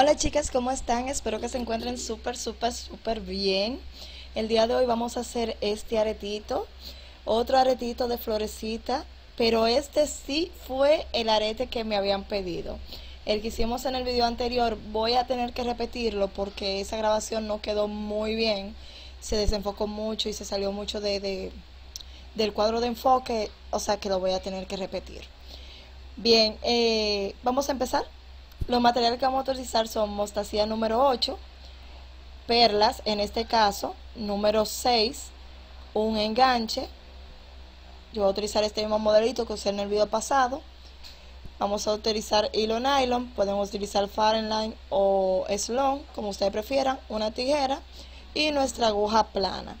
Hola chicas, ¿cómo están? Espero que se encuentren súper bien. El día de hoy vamos a hacer este aretito, otro aretito de florecita, pero este sí fue el arete que me habían pedido. El que hicimos en el video anterior voy a tener que repetirlo porque esa grabación no quedó muy bien, se desenfocó mucho y se salió mucho del cuadro de enfoque, o sea que lo voy a tener que repetir. Bien, vamos a empezar. Los materiales que vamos a utilizar son mostacilla número 8, perlas, en este caso, número 6, un enganche. Yo voy a utilizar este mismo modelito que usé en el video pasado. Vamos a utilizar hilo nylon, pueden utilizar Fahrenheit o Slong, como ustedes prefieran, una tijera y nuestra aguja plana.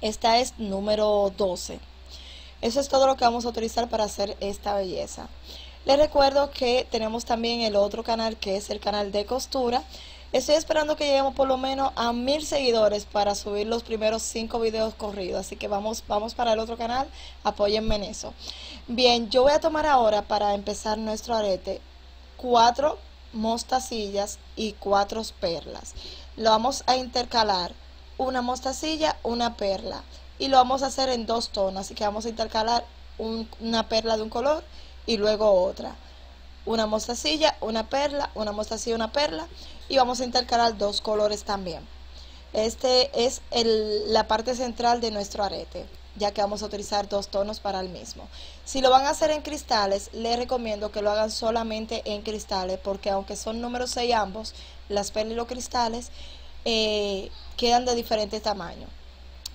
Esta es número 12. Eso es todo lo que vamos a utilizar para hacer esta belleza. Les recuerdo que tenemos también el otro canal, que es el canal de costura. Estoy esperando que lleguemos por lo menos a 1000 seguidores para subir los primeros 5 videos corridos. Así que vamos para el otro canal, apóyenme en eso. Bien, yo voy a tomar ahora para empezar nuestro arete 4 mostacillas y 4 perlas. Lo vamos a intercalar, una mostacilla, una perla. Y lo vamos a hacer en 2 tonos, así que vamos a intercalar una perla de un color y luego otra, una mostacilla, una perla, una mostacilla, una perla, y vamos a intercalar 2 colores también. Este es la parte central de nuestro arete, ya que vamos a utilizar 2 tonos para el mismo. Si lo van a hacer en cristales, les recomiendo que lo hagan solamente en cristales, porque aunque son número 6 ambos, las perlas y los cristales quedan de diferentes tamaños.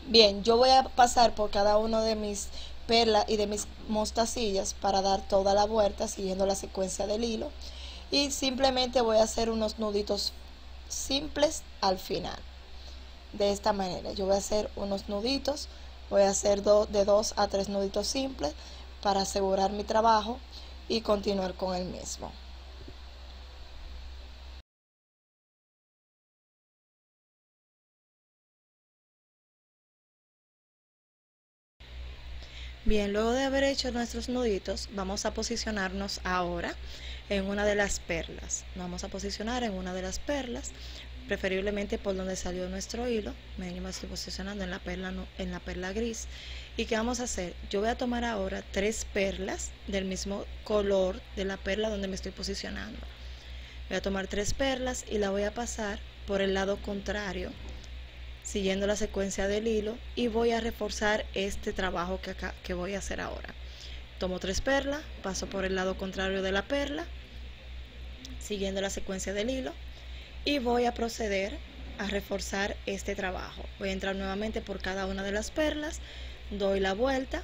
Bien, yo voy a pasar por cada uno de mis perla y de mis mostacillas para dar toda la vuelta siguiendo la secuencia del hilo, y simplemente voy a hacer unos nuditos simples al final. De esta manera yo voy a hacer unos nuditos, voy a hacer de 2 a 3 nuditos simples para asegurar mi trabajo y continuar con el mismo. Bien, luego de haber hecho nuestros nuditos, vamos a posicionarnos ahora en una de las perlas. Vamos a posicionar en una de las perlas, preferiblemente por donde salió nuestro hilo. Me estoy posicionando en la perla gris. ¿Y qué vamos a hacer? Yo voy a tomar ahora 3 perlas del mismo color de la perla donde me estoy posicionando. Voy a tomar 3 perlas y la voy a pasar por el lado contrario, siguiendo la secuencia del hilo, y voy a reforzar este trabajo que voy a hacer ahora. Tomo 3 perlas, paso por el lado contrario de la perla, siguiendo la secuencia del hilo, y voy a proceder a reforzar este trabajo. Voy a entrar nuevamente por cada una de las perlas, doy la vuelta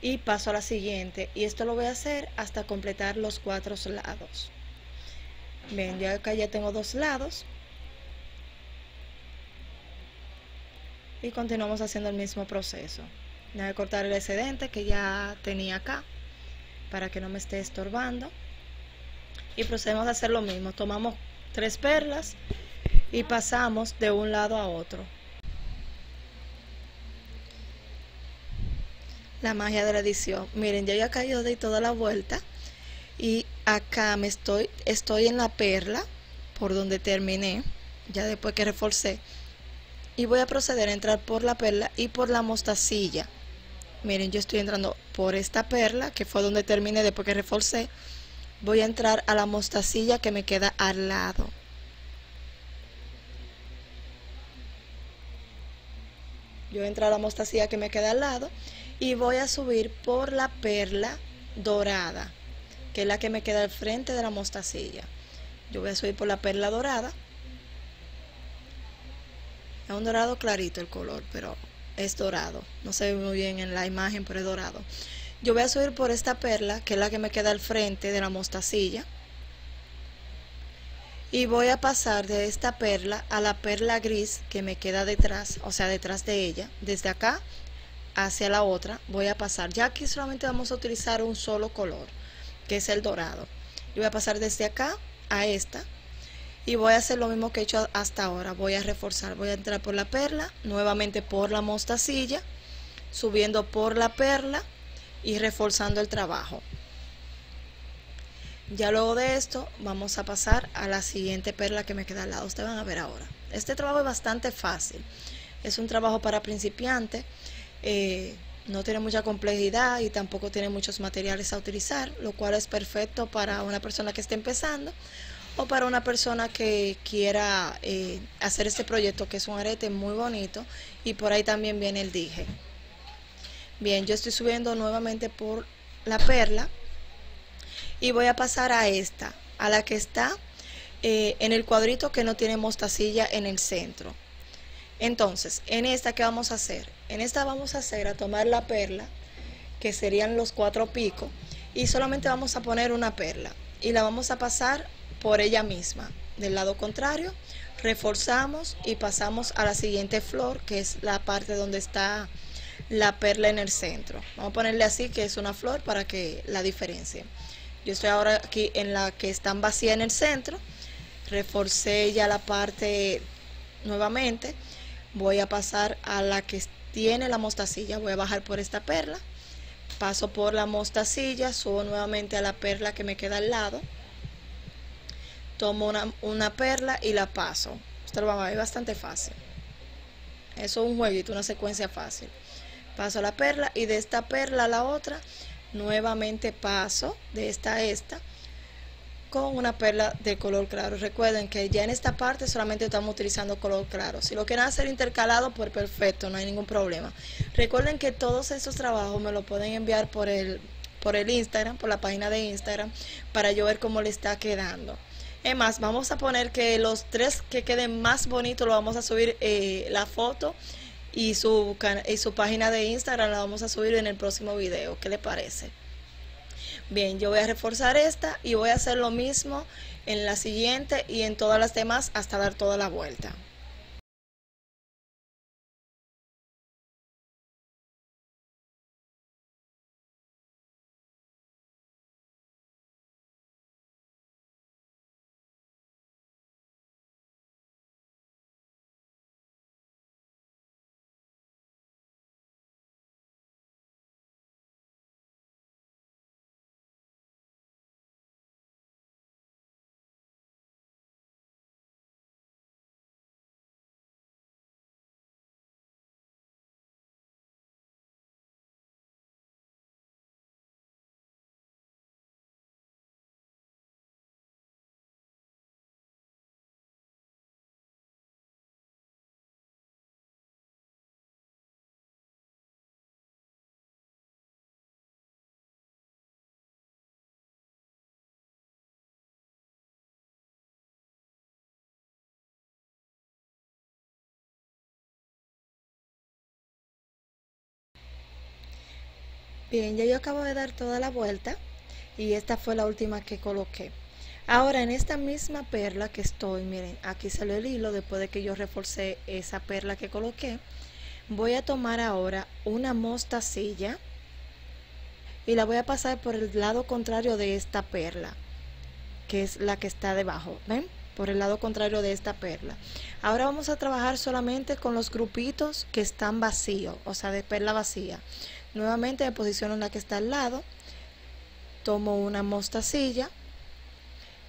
y paso a la siguiente, y esto lo voy a hacer hasta completar los 4 lados. Bien, yo acá ya tengo 2 lados. Y continuamos haciendo el mismo proceso. Voy a cortar el excedente que ya tenía acá para que no me esté estorbando, y procedemos a hacer lo mismo. Tomamos 3 perlas y pasamos de un lado a otro. La magia de la edición. Miren, ya había caído de toda la vuelta, y acá estoy en la perla por donde terminé ya después que reforcé, y voy a proceder a entrar por la perla y por la mostacilla. Miren, yo estoy entrando por esta perla que fue donde terminé después que reforcé. Voy a entrar a la mostacilla que me queda al lado. Yo entro a la mostacilla que me queda al lado y voy a subir por la perla dorada, que es la que me queda al frente de la mostacilla. Yo voy a subir por la perla dorada. Es un dorado clarito el color, pero es dorado. No se ve muy bien en la imagen, pero es dorado. Yo voy a subir por esta perla, que es la que me queda al frente de la mostacilla. Y voy a pasar de esta perla a la perla gris que me queda detrás, o sea, detrás de ella. Desde acá hacia la otra voy a pasar. Ya aquí solamente vamos a utilizar un solo color, que es el dorado. Yo voy a pasar desde acá a esta. Y voy a hacer lo mismo que he hecho hasta ahora. Voy a reforzar, voy a entrar por la perla, nuevamente por la mostacilla, subiendo por la perla y reforzando el trabajo. Ya luego de esto vamos a pasar a la siguiente perla que me queda al lado. Ustedes van a ver ahora. Este trabajo es bastante fácil. Es un trabajo para principiantes. No tiene mucha complejidad y tampoco tiene muchos materiales a utilizar, lo cual es perfecto para una persona que esté empezando o para una persona que quiera hacer este proyecto, que es un arete muy bonito, y por ahí también viene el dije. Bien, yo estoy subiendo nuevamente por la perla y voy a pasar a esta, a la que está en el cuadrito que no tiene mostacilla en el centro. Entonces, en esta, ¿qué vamos a hacer? En esta vamos a hacer, a tomar la perla, que serían los 4 picos, y solamente vamos a poner una perla y la vamos a pasar por ella misma. Del lado contrario, reforzamos y pasamos a la siguiente flor, que es la parte donde está la perla en el centro. Vamos a ponerle así, que es una flor, para que la diferencie. Yo estoy ahora aquí en la que están vacía en el centro, reforcé ya la parte nuevamente, voy a pasar a la que tiene la mostacilla, voy a bajar por esta perla, paso por la mostacilla, subo nuevamente a la perla que me queda al lado, tomo una perla y la paso. Esto lo van a ver bastante fácil. Eso es un jueguito, una secuencia fácil. Paso la perla y de esta perla a la otra, nuevamente paso de esta a esta con una perla de color claro. Recuerden que ya en esta parte solamente estamos utilizando color claro. Si lo quieren hacer intercalado, pues perfecto, no hay ningún problema. Recuerden que todos estos trabajos me lo pueden enviar por el Instagram, por la página de Instagram, para yo ver cómo le está quedando. Es más, vamos a poner que los 3 que queden más bonitos lo vamos a subir la foto y su página de Instagram la vamos a subir en el próximo video. ¿Qué le parece? Bien, yo voy a reforzar esta y voy a hacer lo mismo en la siguiente y en todas las demás hasta dar toda la vuelta. Bien, ya yo acabo de dar toda la vuelta y esta fue la última que coloqué. Ahora en esta misma perla que estoy, miren, aquí salió el hilo después de que yo reforcé esa perla que coloqué. Voy a tomar ahora una mostacilla y la voy a pasar por el lado contrario de esta perla, que es la que está debajo, ¿ven? Por el lado contrario de esta perla. Ahora vamos a trabajar solamente con los grupitos que están vacíos, o sea, de perla vacía. Nuevamente me posiciono en la que está al lado, tomo una mostacilla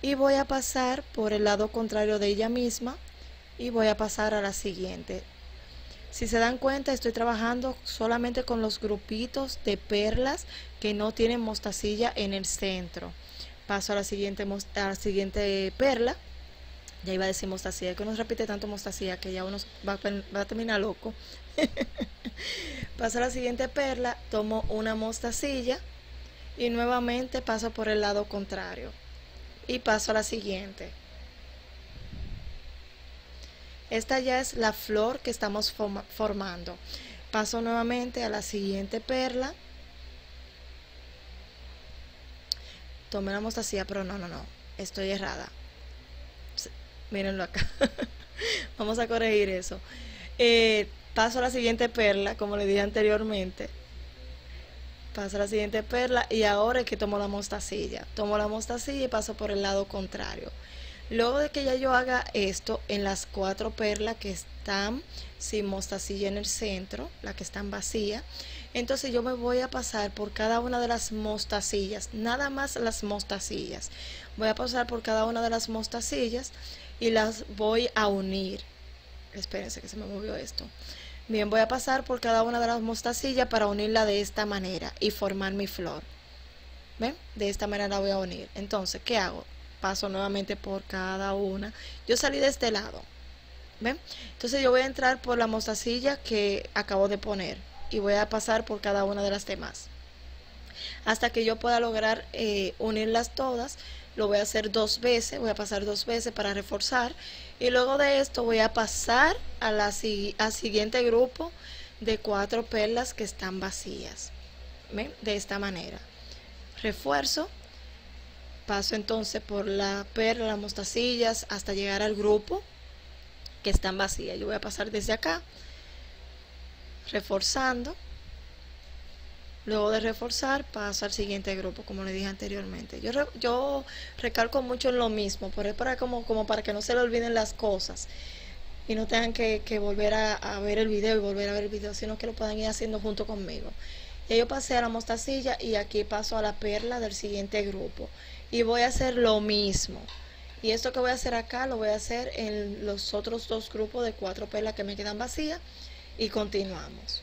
y voy a pasar por el lado contrario de ella misma y voy a pasar a la siguiente. Si se dan cuenta, estoy trabajando solamente con los grupitos de perlas que no tienen mostacilla en el centro. Paso a la siguiente perla. Ya iba a decir mostacilla, que uno repite tanto mostacilla que ya uno va a terminar loco. Paso a la siguiente perla, tomo una mostacilla y nuevamente paso por el lado contrario y paso a la siguiente. Esta ya es la flor que estamos formando. Paso nuevamente a la siguiente perla, tomé la mostacilla, pero no, estoy errada. Mírenlo acá. Vamos a corregir eso. Paso a la siguiente perla, como les dije anteriormente. Paso a la siguiente perla y ahora es que tomo la mostacilla. Tomo la mostacilla y paso por el lado contrario. Luego de que ya yo haga esto, en las 4 perlas que están sin mostacilla en el centro, las que están vacías, Entonces yo me voy a pasar por cada una de las mostacillas, nada más las mostacillas. Voy a pasar por cada una de las mostacillas y las voy a unir. Espérense que se me movió esto. Bien, voy a pasar por cada una de las mostacillas para unirla de esta manera y formar mi flor. ¿Ven? De esta manera la voy a unir. Entonces, ¿qué hago? Paso nuevamente por cada una. Yo salí de este lado. ¿Ven? Entonces yo voy a entrar por la mostacilla que acabo de poner y voy a pasar por cada una de las demás hasta que yo pueda lograr unirlas todas. Lo voy a hacer dos veces, voy a pasar dos veces para reforzar, y luego de esto voy a pasar a al siguiente grupo de 4 perlas que están vacías. ¿Ven? De esta manera refuerzo, paso entonces por la perla, las mostacillas, hasta llegar al grupo que están vacías. Yo voy a pasar desde acá reforzando, luego de reforzar paso al siguiente grupo, como le dije anteriormente. Yo recalco mucho en lo mismo, por para como para que no se le olviden las cosas y no tengan que volver a ver el video y volver a ver el video, sino que lo puedan ir haciendo junto conmigo. Ya yo pasé a la mostacilla y aquí paso a la perla del siguiente grupo y voy a hacer lo mismo. Y esto que voy a hacer acá lo voy a hacer en los otros dos grupos de 4 perlas que me quedan vacías y continuamos.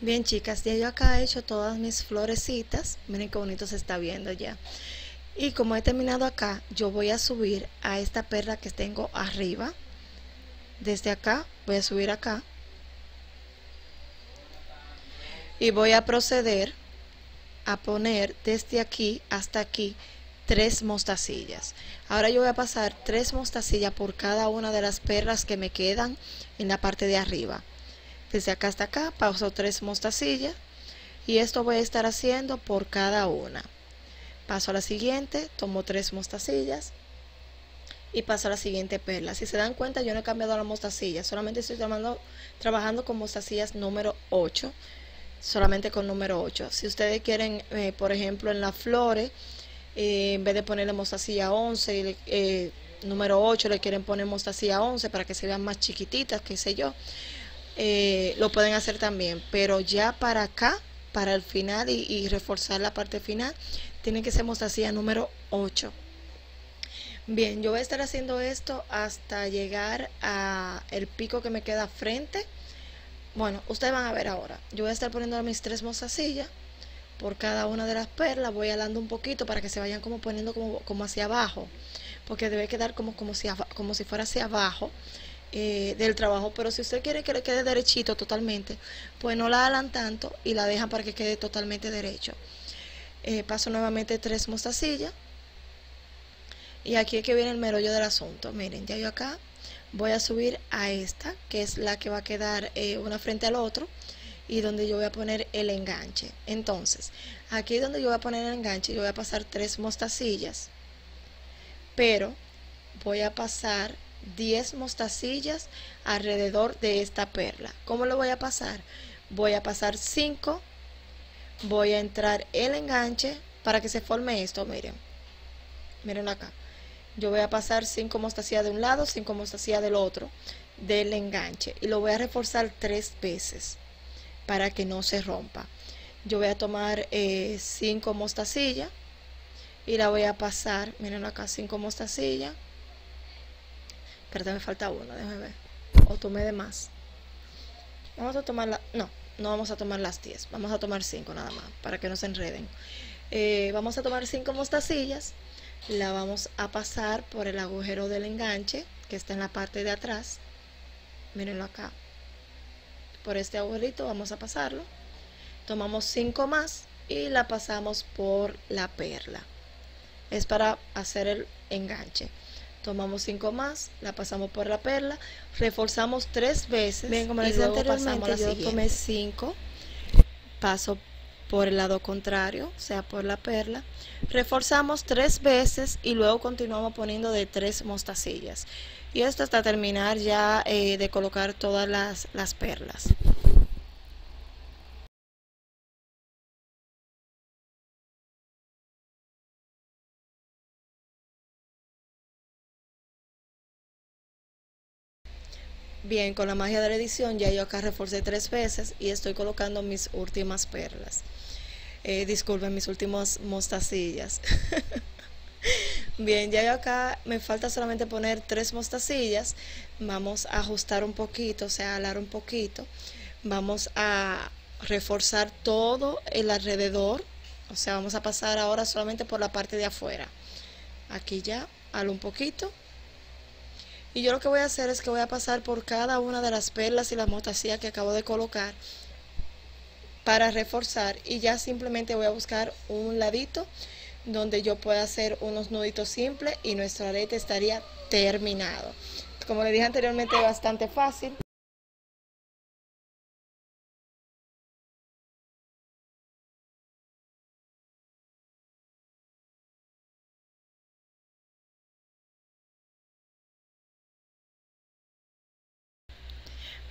Bien, chicas, ya yo acá he hecho todas mis florecitas. Miren qué bonito se está viendo ya. Y como he terminado acá, yo voy a subir a esta perla que tengo arriba. Desde acá, voy a subir acá. Y voy a proceder a poner desde aquí hasta aquí 3 mostacillas. Ahora yo voy a pasar 3 mostacillas por cada una de las perlas que me quedan en la parte de arriba. Desde acá hasta acá paso 3 mostacillas y esto voy a estar haciendo por cada una. Paso a la siguiente, tomo 3 mostacillas y paso a la siguiente perla. Si se dan cuenta, yo no he cambiado la mostacilla, solamente estoy trabajando con mostacillas número 8, solamente con número 8. Si ustedes quieren, por ejemplo, en las flores, en vez de ponerle mostacilla 11, número 8, le quieren poner mostacilla 11 para que se vean más chiquititas, qué sé yo. Lo pueden hacer también, pero ya para acá, para el final y reforzar la parte final, tiene que ser mostacilla número 8. Bien, yo voy a estar haciendo esto hasta llegar a el pico que me queda frente. Bueno, ustedes van a ver ahora. Yo voy a estar poniendo mis 3 mostacillas por cada una de las perlas. Voy alando un poquito para que se vayan como poniendo como hacia abajo, porque debe quedar como si fuera hacia abajo del trabajo. Pero si usted quiere que le quede derechito totalmente, pues no la alan tanto y la dejan para que quede totalmente derecho. Paso nuevamente 3 mostacillas Y aquí es que viene el meollo del asunto. Miren, ya yo acá voy a subir a esta, que es la que va a quedar una frente al otro, y donde yo voy a poner el enganche. Entonces, aquí donde yo voy a poner el enganche, yo voy a pasar 3 mostacillas, pero voy a pasar 10 mostacillas alrededor de esta perla. ¿Cómo lo voy a pasar? Voy a pasar 5, voy a entrar el enganche para que se forme esto. Miren, miren acá. Yo voy a pasar 5 mostacillas de un lado, 5 mostacillas del otro, del enganche. Y lo voy a reforzar 3 veces para que no se rompa. Yo voy a tomar 5 mostacillas y la voy a pasar, miren acá, 5 mostacillas. Espérate, me falta una, déjame ver. O tomé de más. Vamos a tomar la... No, no vamos a tomar las 10. Vamos a tomar 5 nada más, para que no se enreden. Vamos a tomar 5 mostacillas. La vamos a pasar por el agujero del enganche, que está en la parte de atrás. Mírenlo acá. Por este agujerito vamos a pasarlo. Tomamos 5 más y la pasamos por la perla. Es para hacer el enganche. Tomamos 5 más, la pasamos por la perla, reforzamos 3 veces. Bien, como les decía anteriormente, yo tomé 5, paso por el lado contrario, o sea, por la perla, reforzamos 3 veces y luego continuamos poniendo de 3 mostacillas. Y esto hasta terminar ya de colocar todas las perlas. Bien, con la magia de la edición ya yo acá reforcé 3 veces y estoy colocando mis últimas perlas. Disculpen, mis últimas mostacillas. Bien, ya yo acá me falta solamente poner 3 mostacillas. Vamos a ajustar un poquito, o sea, alar un poquito. Vamos a reforzar todo el alrededor. O sea, vamos a pasar ahora solamente por la parte de afuera. Aquí ya, halo un poquito. Y yo lo que voy a hacer es que voy a pasar por cada una de las perlas y las mostacillas que acabo de colocar para reforzar. Y ya simplemente voy a buscar un ladito donde yo pueda hacer unos nuditos simples y nuestro arete estaría terminado. Como les dije anteriormente, es bastante fácil.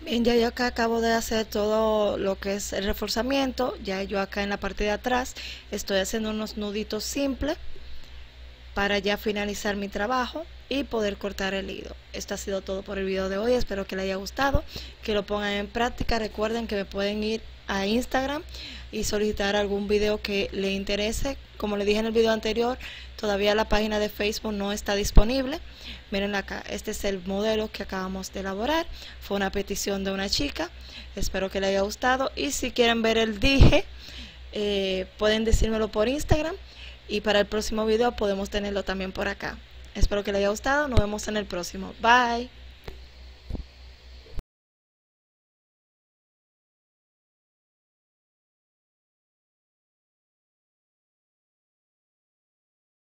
Bien, ya yo acá acabo de hacer todo lo que es el reforzamiento. Ya yo acá en la parte de atrás estoy haciendo unos nuditos simples para ya finalizar mi trabajo y poder cortar el hilo. Esto ha sido todo por el video de hoy. Espero que les haya gustado, que lo pongan en práctica. Recuerden que me pueden ir a Instagram y solicitar algún video que les interese. Como les dije en el video anterior, todavía la página de Facebook no está disponible. Miren acá, este es el modelo que acabamos de elaborar. Fue una petición de una chica. Espero que les haya gustado. Y si quieren ver el dije, pueden decírmelo por Instagram. Y para el próximo video podemos tenerlo también por acá. Espero que les haya gustado. Nos vemos en el próximo. Bye.